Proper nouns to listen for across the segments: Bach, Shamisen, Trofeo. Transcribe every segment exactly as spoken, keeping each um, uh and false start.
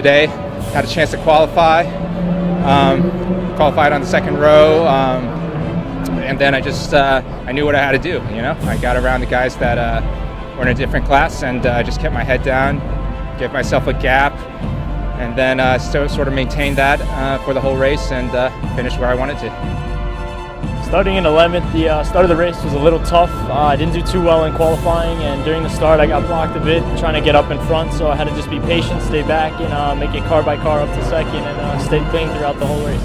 Today, had a chance to qualify, um, qualified on the second row, um, and then I just, uh, I knew what I had to do, you know. I got around the guys that uh, were in a different class, and I uh, just kept my head down, gave myself a gap, and then uh, so, sort of maintained that uh, for the whole race and uh, finished where I wanted to. Starting in eleventh, the uh, start of the race was a little tough. Uh, I didn't do too well in qualifying, and during the start I got blocked a bit trying to get up in front, so I had to just be patient, stay back, and uh, make it car by car up to second, and uh, stay clean throughout the whole race.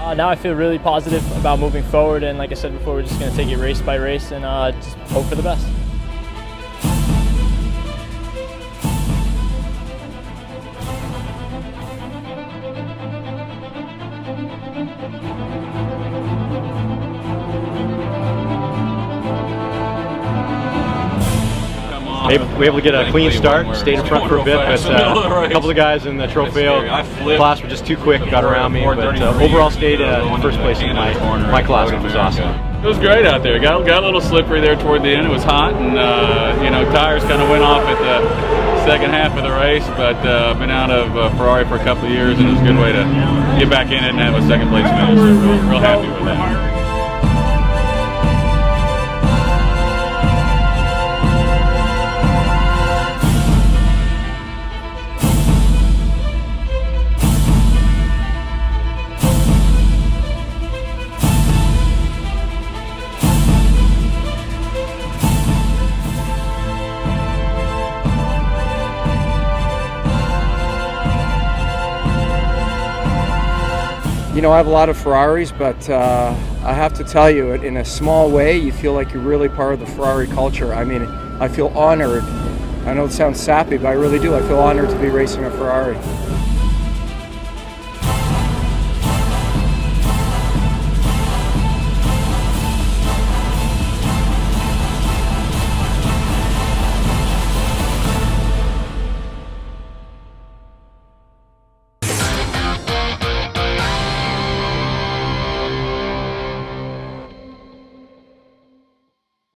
Uh, now I feel really positive about moving forward, and like I said before, we're just going to take it race by race and uh, just hope for the best. We were able to get a clean start, stayed in front for a bit, but uh, a couple of guys in the Trofeo class were just too quick, got around me, but uh, overall stayed uh, in first place in my, my class, which was awesome. It was great out there. Got, got a little slippery there toward the end. It was hot, and uh, you know, tires kind of went off at the second half of the race, but uh, been out of uh, Ferrari for a couple of years, and it was a good way to get back in it and have a second place finish, so real, real happy with that. You know, I have a lot of Ferraris, but uh, I have to tell you, in a small way, you feel like you're really part of the Ferrari culture. I mean, I feel honored. I know it sounds sappy, but I really do. I feel honored to be racing a Ferrari.